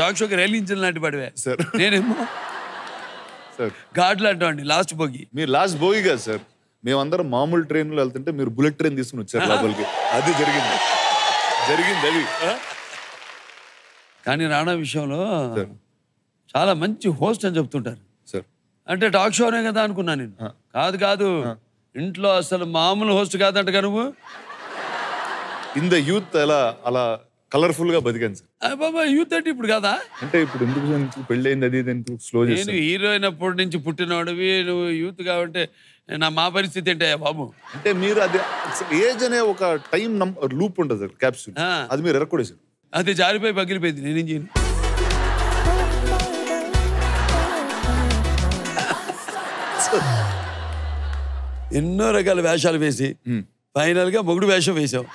talk show rally engine laanti paduva sir nenemo sir guard laanti andi last bogie meer last bogie ga sir మేము అందరం మామూలు train లో వెళ్తుంటే మీరు bullet train తీసుకుని వచ్చారు లోపలికి. అది జరిగింది అది. కానీ రానా విషయంలో చాలా మంచి హోస్ట్ అని చెప్తుంటారు సార్. అంటే టాక్ షోనే కదా అనుకున్నా నేను. కాదు కాదు, ఇంట్లో అసలు మామూలు హోస్ట్ కాదంట నువ్వు. ఇంత యూత్ అలా కలర్ఫుల్ గా బతికాను సార్. బాబా యూత్ అంటే ఇప్పుడు కాదా? అంటే ఇప్పుడు ఎందుకు పెళ్ళైంది అది స్లో చేసి. నేను హీరో అయినప్పటి నుంచి పుట్టినవాడివి, నువ్వు యూత్ కాబట్టి నా మా పరిస్థితి ఏంటే బాబు. అంటే మీరు అది ఏజ్ అనే ఒక టైం లూప్ ఉంటుంది సార్, క్యాప్సూల్. అది మీరు ఎరకూడేసారు, అది జారిపోయి పగిలిపోయింది. నేనేం చేయను. ఎన్నో రకాల వేషాలు వేసి ఫైనల్ గా మొగుడు వేషం వేసావు.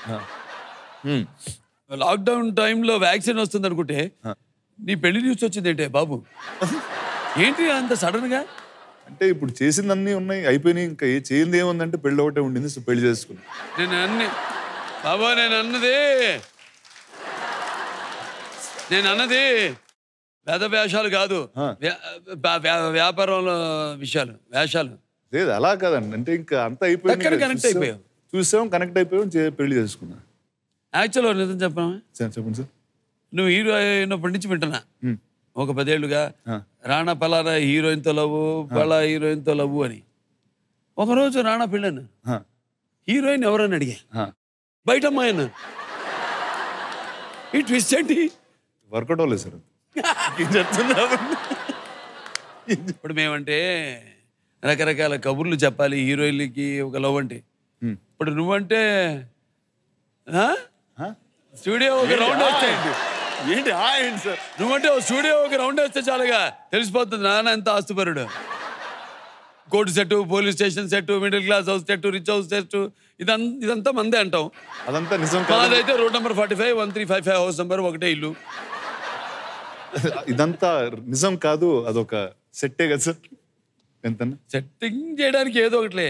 లాక్డౌన్ టైంలో వ్యాక్సిన్ వస్తుంది అనుకుంటే నీ పెళ్లి న్యూస్ వచ్చింది ఏంటే బాబు? ఏంటి అంత సడన్ గా? అంటే ఇప్పుడు చేసిందన్నీ ఉన్నాయి, అయిపోయినాయి. ఇంకా చేయింది ఏముందంటే పెళ్ళి ఒకటే ఉండింది, సో పెళ్లి చేసుకున్నాను. నేను అన్నది వేద వేషాలు కాదు, వ్యాపారంలో విషయాలు వేషాలు లేదు. అలా కాదండి, అంటే ఇంకా అంత అయిపోయింది, కనెక్ట్ అయిపోయాం, చూసాం, కనెక్ట్ అయిపోయాం, పెళ్లి చేసుకున్నాను. యాక్చువల్ నిజం చెప్పండి సార్, నువ్వు హీరో అయినప్పటి నుంచి వింటున్నా ఒక 10 ఏళ్ళుగా, రానా పలానా హీరోయిన్తో లవ్వు, పలా హీరోయిన్తో లవ్వు అని. ఒకరోజు రానా పెళ్ళాను, హీరోయిన్ ఎవరని అడిగా, బయట అమ్మాయి అన్నాను. ఈ ట్విస్ట్ ఏంటి? వర్కౌట్ అవ్వలేదు సార్. ఇప్పుడు మేమంటే రకరకాల కబుర్లు చెప్పాలి హీరోయిన్లకి ఒక లవ్ అంటే. ఇప్పుడు నువ్వంటే స్టూడియో ఒక రౌండ్ వస్తాయండి. ఏంటి ఏంటి సార్, నువ్వంటే స్టూడియో ఒక రౌండ్ వస్తే చాలుగా తెలిసిపోతుంది నాన్న ఎంత ఆస్తుపరుడు. Court set, police station set, middle class house set, rich house set, ఇదంతా మందే అంటాం. అదంతా నిజం కాదు. అదైతే రోడ్ నంబర్ 45, 1355, హౌస్ నంబర్ 1 ఇల్లు. ఇదంతా నిజం కాదు, అదొక సెట్టే కదా సార్. ఎంత సెట్టింగ్ చేయడానికి ఏదో ఒకట్లే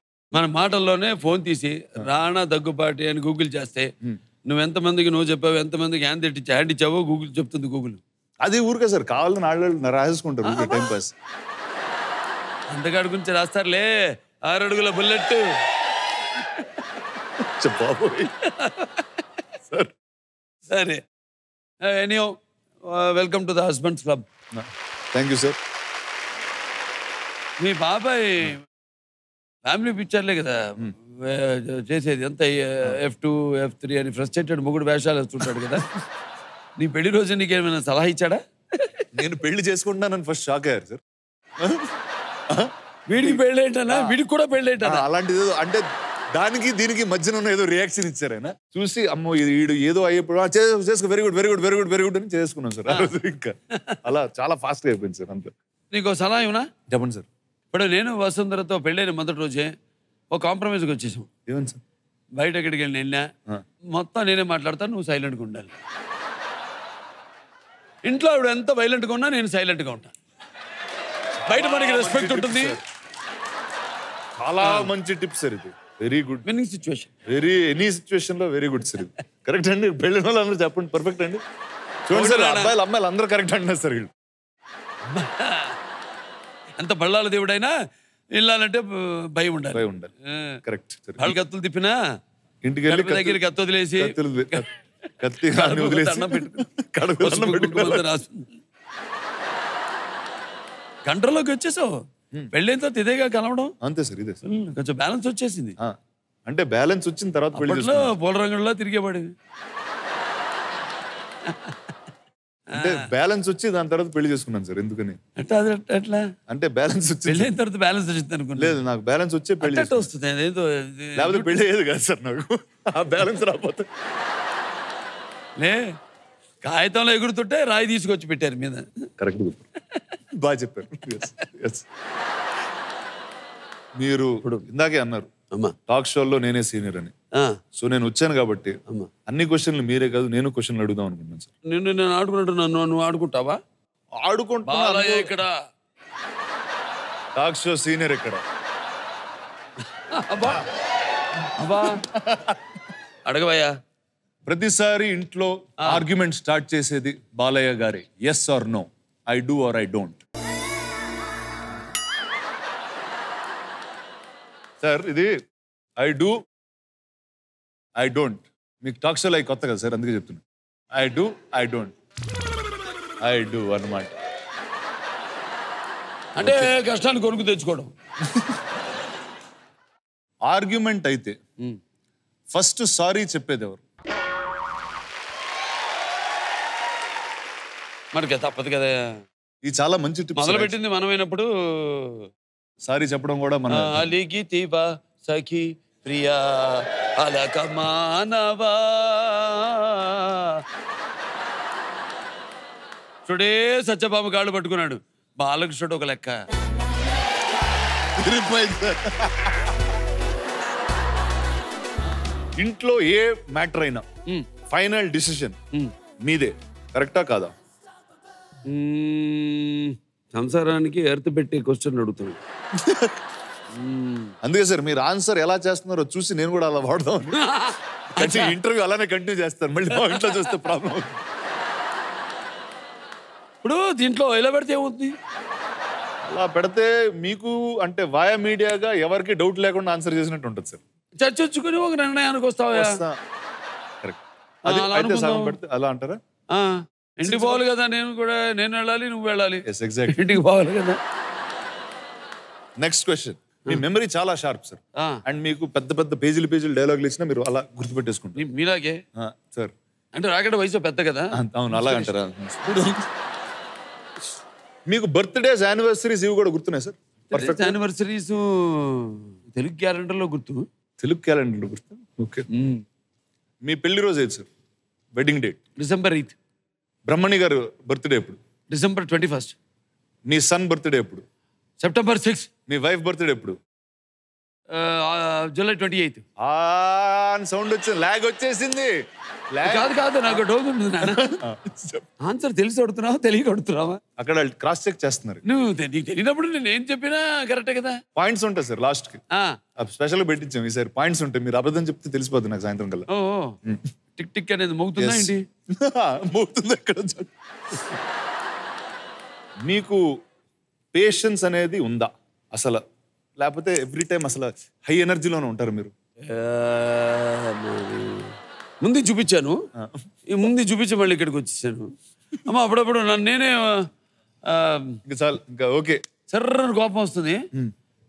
మన మాటల్లోనే ఫోన్ తీసి రానా దగ్గుపాటి అని గూగుల్ చేస్తే నువ్వెంతమందికి నువ్వు చెప్పావు, ఎంతమందికి హ్యాండ్ ఇచ్చావో గూగుల్ చెప్తుంది. గూగుల్ అది ఊరికే సార్, కావాలని ఆళ్ళు రాసేసుకుంటారు టైం పాస్. అంతకాడి గురించి రాస్తారులే, 6 అడుగుల బుల్లెట్. సరే, anyhow welcome to the husbands club. Thank you sir. మీ బాబాయ్ ఫ్యామిలీ పిక్చర్లే కదా చేసేది, అంత F2, F3 అని ఫ్రస్ట్రేటెడ్ మొగుడు వేషాలు వస్తుంటాడు కదా. నీ పెళ్లి రోజు నీకేమైనా సలహా ఇచ్చాడా? నేను పెళ్లి చేసుకుంటున్నానని ఫస్ట్ షాక్ అయ్యారు సార్. వీడికి పెళ్ళి ఏంటన్నా, వీడికి కూడా పెళ్ళి ఏంటన్నా అలాంటిది. అంటే దానికి దీనికి మధ్యన ఉన్న ఏదో రియాక్షన్ ఇచ్చారు ఆయన చూసి. అమ్మో వీడు ఏదో అయ్యేప్పుడు చేసుకో, వెరీ గుడ్ అని చేసుకున్నాను సార్. ఇంకా అలా చాలా ఫాస్ట్గా అయిపోయింది సార్. అంతే నీకు సలహా ఏమన్నా? చెప్పండి సార్. ఇప్పుడు నేను వసుంధరతో పెళ్ళైన మొదటి రోజే ఒక కాంప్రమైజ్కి వచ్చేసాం. ఏమని సార్? బయట ఎక్కడికి వెళ్ళినా మొత్తం నేనే మాట్లాడతాను, నువ్వు సైలెంట్గా ఉండాలి. ఇంట్లో ఆవిడ ఎంత వైలెంట్గా ఉన్నా నేను సైలెంట్గా ఉంటాను. బయట మనకి రెస్పెక్ట్ ఉంటుంది. చాలా మంచి టిప్స్ సార్ ఇది. Very good winning situation, any సిచ్యువేషన్లో వెరీ గుడ్ సార్ ఇది. కరెక్ట్ అండి, పెళ్ళిన వాళ్ళందరూ చెప్పండి. పర్ఫెక్ట్ అండి. చూడండి సార్, అబ్బాయిలు అమ్మాయిలు అందరూ కరెక్ట్ అంటున్నారు సార్ వీళ్ళు. అంత బళ్ళాల దేవుడైనా వెళ్ళాలంటే భయం ఉండాలి. కరెక్ట్. వాళ్ళు కత్తులు తిప్పినా ఇంటికి దగ్గర కత్తి వదిలేసి గంటలోకి వచ్చేసావు. పెళ్ళైన తర్వాత ఇదేగా కలవడం. అంతే సార్, ఇదే సార్. కొంచెం బ్యాలెన్స్ వచ్చేసింది. అంటే బ్యాలెన్స్ వచ్చిన తర్వాత పూల రంగుల్లో తిరిగేవాడేది. బ్యాలెన్స్ వచ్చి దాని తర్వాత పెళ్లి చేసుకున్నాను సార్. ఎందుకని అంటే బ్యాలెన్స్ వచ్చిన తర్వాత బ్యాలెన్స్ వచ్చింది అనుకున్నా. లేదు, నాకు బ్యాలెన్స్ వచ్చే పెళ్లి వస్తుంది. లేకపోతే పెళ్లి అయ్యేది కాదు సార్ నాకు. ఆ బ్యాలెన్స్ రాకపోతే కాగితంలో ఎగురుతుంటే రాయి తీసుకొచ్చి పెట్టారు మీద. కరెక్ట్, బాగా చెప్పారు. మీరు ఇప్పుడు ఇందాకే అన్నారు టాక్ షోల్లో నేనే సీనియర్ అని. సో నేను వచ్చాను కాబట్టి అన్ని క్వశ్చన్లు మీరే కాదు, నేను క్వశ్చన్లు అడుగుదాం అనుకుంటున్నాను సార్. నేను ఆడుకుంటున్నాను, నువ్వు ఆడుకుంటావా? ఆడుకుంటున్నా. ఇక్కడ టాక్ షో సీనియర్ ఇక్కడ అడగవయ్యా. ప్రతిసారి ఇంట్లో ఆర్గ్యుమెంట్ స్టార్ట్ చేసేది బాలయ్య గారే. Yes or no, I do or I don't. Sir ఇది ఐ డూ ఐ డోంట్ మీకు టాక్ షోలో అవి కొత్త కదా సార్, అందుకే చెప్తున్నా. I do I don't I do అన్నమాట. అంటే కష్టాన్ని కొనుక్కు తెచ్చుకోవడం. ఆర్గ్యుమెంట్ అయితే ఫస్ట్ సారీ చెప్పేది ఎవరు? మనకి తప్పదు కదా. ఇది చాలా మంచి టిప్. మొదలు పెట్టింది మనమైనప్పుడు సారీ చెప్పడం కూడా మన అలిగి తీవా సఖి ప్రియా అలక మానవా టుడే సత్యబాబు కాళ్ళు పట్టుకున్నాడు. బాలకృష్ణుడు ఒక లెక్క. ఇంట్లో ఏ మ్యాటర్ అయినా ఫైనల్ డిసిషన్ మీదే, కరెక్టా కాదా? సంసారానికి ఎర్త్ పెట్టి క్వశ్చన్ అడుగుతాను. అందుకే సార్ మీరు ఆన్సర్ ఎలా చేస్తున్నారో చూసి నేను కూడా అలా వాడదాం. ఇంటర్వ్యూ అలానే కంటిన్యూ చేస్తాను, మళ్ళీ ఇంట్లో చూస్తే ప్రాబ్లం. ఇప్పుడు దీంట్లో ఎలా పెడితే ఏమవుతుంది? అలా పెడితే మీకు అంటే వాయా మీడియాగా ఎవరికి డౌట్ లేకుండా ఆన్సర్ చేసినట్టు ఉంటుంది సార్. చర్చించుకుని ఒక నిర్ణయానికి వస్తావా? అలా అంటారా? ఇంటికి పోవాలి కదా, నేను కూడా నేను వెళ్ళాలి, నువ్వు వెళ్ళాలి, ఇంటికి పోవాలి కదా. Next question. మీ మెమరీ చాలా షార్ప్ సార్, అండ్ మీకు పెద్ద పెద్ద పేజీలు పేజీలు డైలాగులు ఇచ్చినా మీరు అలా గుర్తుపెట్టేసుకుంటారు. మీలాగే సార్. అంటే రాకడ వయసు పెద్ద కదా. అవును, అలా అంటారా? మీకు బర్త్డేస్, యానివర్సరీస్ ఇవి కూడా గుర్తున్నాయి సార్? పర్ఫెక్ట్. యానివర్సరీస్ తెలుగు క్యాలెండర్లో గుర్తు. తెలుగు క్యాలెండర్లో గుర్తు. ఓకే. మీ పెళ్లి రోజు ఏది సార్? Wedding date? డిసెంబర్ 8. బ్రహ్మణి గారు బర్త్డే ఎప్పుడు? డిసెంబర్ 21. మీ సన్ బర్త్డే ఎప్పుడు? సెప్టెంబర్ 6. మీ వైఫ్ బర్త్డే ఎప్పుడు? జూలై 28. సౌండ్ వచ్చింది, లాగ్ వచ్చేసింది. కాదు కాదు, నాకు డౌట్ ఉంటుంది. ఆన్సర్ తెలిసి కొడుతున్నావా, తెలియ కొడుతున్నావా? అక్కడ క్రాస్ చెక్ చేస్తున్నారు. నువ్వు తెలియనప్పుడు నేను ఏం చెప్పినా కరెక్టే కదా. పాయింట్స్ ఉంటాయి సార్ లాస్ట్ కి, స్పెషల్ పెట్టించాం ఈసారి. పాయింట్స్ ఉంటాయి, మీరు అబద్ధం చెప్తే తెలిసిపోతుంది నాకు సాయంత్రం కల్లా. టిక్ టిక్ అనేది మోగుతుందా ఏంటి? మోగుతుంది. అక్కడ మీకు పేషెన్స్ అనేది ఉందా అసలు, లేకపోతే ఎవ్రీ టైం అసలు హై ఎనర్జీలోనే ఉంటారు మీరు? ముందు చూపించాను, ముందు చూపించి మళ్ళీ ఇక్కడికి వచ్చేసాను. అమ్మ అప్పుడప్పుడు నన్ను నేనే ఇంకా ఓకే సర్రని కోపం వస్తుంది.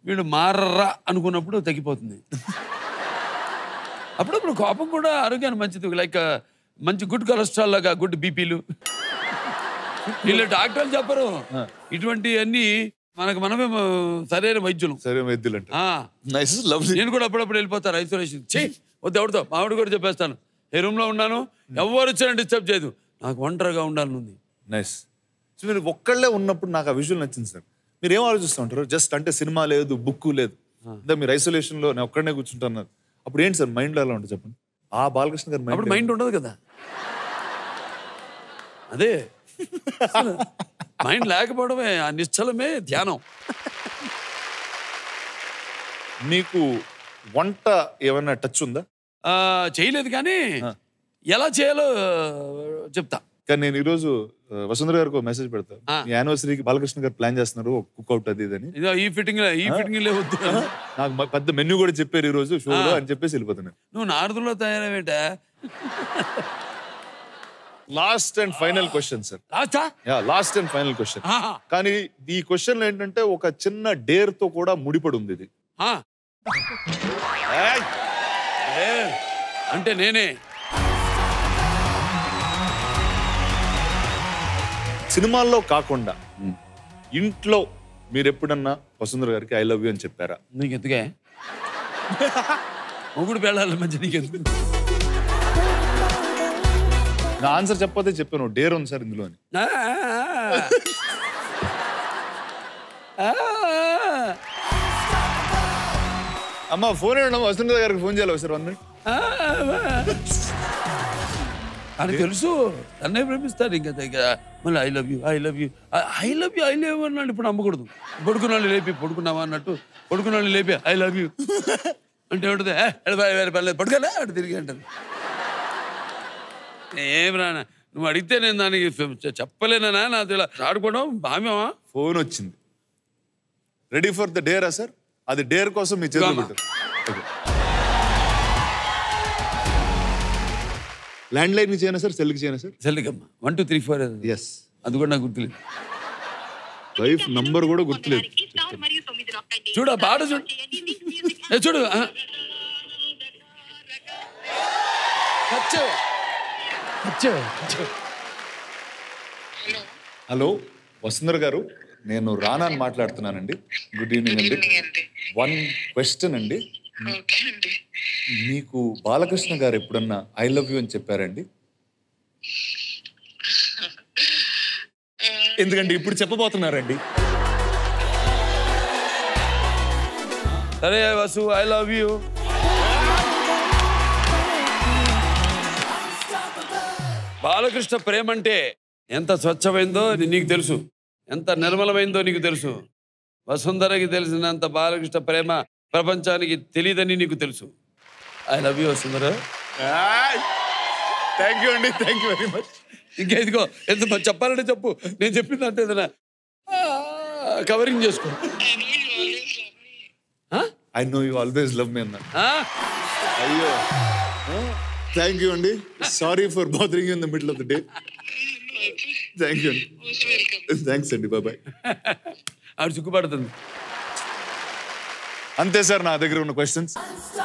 వీళ్ళు మారరా అనుకున్నప్పుడు తగ్గిపోతుంది. అప్పుడప్పుడు కోపం కూడా ఆరోగ్యానికి మంచిది, లైక్ మంచి గుడ్ కొలెస్ట్రాల్ లాగా, గుడ్ బీపీలు. వీళ్ళు డాక్టర్లు చెప్పరు ఇటువంటి అన్ని, మనకు మనమే సరైన వైద్యులు. సరైన వైద్యులు అంటే నేను కూడా అప్పుడప్పుడు వెళ్ళిపోతాను ఐసోలేషన్. వద్దు ఎవరితో, మావిడ కూడా చెప్పేస్తాను, ఏ రూమ్లో ఉన్నాను, ఎవరు వచ్చినా డిస్టర్బ్ చేయదు, నాకు ఒంటరిగా ఉండాలనుంది. నైస్. సో మీరు ఒక్కళ్ళే ఉన్నప్పుడు నాకు ఆ విజువల్ నచ్చింది సార్. మీరు ఏం ఆలోచిస్తూ ఉంటారు? జస్ట్ అంటే సినిమా లేదు, బుక్ లేదు, అంటే మీరు ఐసోలేషన్లో నేను ఒక్కడనే కూర్చుంటాను, అప్పుడు ఏంటి సార్ మైండ్లో ఎలా ఉంటుంది చెప్పండి? ఆ బాలకృష్ణ గారి మైండ్, మైండ్ ఉండదు కదా. అదే మైండ్ లేకపోవడమే, ఆ నిశ్చలమే ధ్యానం. మీకు వంట ఏమైనా టచ్ ఉందా? చేయలేదు, కానీ ఎలా చేయాలో చెప్తా. కానీ నేను ఈరోజు వసుంధర గారికి ఒక మెసేజ్ పెడతా, యానివర్సరీకి బాలకృష్ణ గారు ప్లాన్ చేస్తున్నారు కుక్అవుట్ అది ఇదని. ఈ ఫిట్టింగ్ వద్దు, నాకు పెద్ద మెన్యూ కూడా చెప్పారు ఈ రోజు షోలో అని చెప్పేసి వెళ్ళిపోతున్నాను. నువ్వు నారదుల్లో తయారవేట. Last and final question sir. Last and final question, కానీ ఈ క్వశ్చన్ ఏంటంటే ఒక చిన్న డేర్ తో కూడా ముడిపడి ఉంది ఇది. అంటే నేనే సినిమాల్లో కాకుండా ఇంట్లో మీరు ఎప్పుడన్నా వసుంధర గారికి ఐ లవ్ యూ అని చెప్పారా? నీకు ఎందుకే ముగ్గురు పేళ్ళ మధ్య నీకు ఎందుకు? నా ఆన్సర్ చెప్పదే చెప్పాను డేర్ ఉంది సార్ ఇందులో అని. అమ్మ ఫోన్ ఇవ్వండి వసుంధర గారికి ఫోన్ చేయాలి సార్ 1 minute. అని తెలుసు అన్నే ప్రేమిస్తాను ఇంకా దగ్గర మళ్ళీ I love you I love you I love you I love అన్నాడు ఇప్పుడు నమ్మకూడదు పడుకున్న వాళ్ళు లేపి పడుకున్నావా అన్నట్టు పడుకున్న వాళ్ళు లేపి ఐ లవ్ యూ అంటే ఉంటుంది పర్లేదు పడుకోలే అటు తిరిగి అంటారు ఏం రానా నువ్వు అడిగితే నేను దానికి చెప్పలేనా నాతో ఇలా ఆడుకోవడం భామ్యమా ఫోన్ వచ్చింది ready for the dare sir అది డేర్ కోసం మీ చేతులు ల్యాండ్లైన్కి చేయనా సార్ సెల్కి చేయనా సార్ సెల్కి అమ్మా 1234 ఎస్ అది కూడా నాకు గుర్తులేదు వైఫ్ నంబర్ కూడా గుర్తులేదు చూడు ఆ పాట చూడు చూడు హలో వసుంధర గారు నేను రానా అని మాట్లాడుతున్నానండి గుడ్ ఈవినింగ్ అండి 1 question అండి మీకు బాలకృష్ణ గారు ఎప్పుడన్నా ఐ లవ్ యూ అని చెప్పారండి ఎందుకండి ఇప్పుడు చెప్పబోతున్నారండి సరే Vasu I love you Balakrishna ప్రేమ అంటే ఎంత స్వచ్ఛమైందో నీకు తెలుసు ఎంత నిర్మలమైందో నీకు తెలుసు వసుంధరకి తెలిసినంత బాలకృష్ణ ప్రేమ ప్రపంచానికి తెలియదని నీకు తెలుసు I love you Vasundhara thank you అండి థ్యాంక్ యూ వెరీ మచ్ ఇంకా ఇదిగో ఎంత చెప్పాలంటే చెప్పు నేను చెప్పిందంటే ఏదైనా కవరింగ్ చేసుకో I know you always love me అన్న అయ్యో థ్యాంక్ యూ అండి sorry for bothering you in the middle of the day thank you అండి థ్యాంక్స్ అండి బాబాయ్ ఆవిడ సిగ్గుపడుతుంది అంతే సార్ నా దగ్గర ఉన్న క్వశ్చన్స్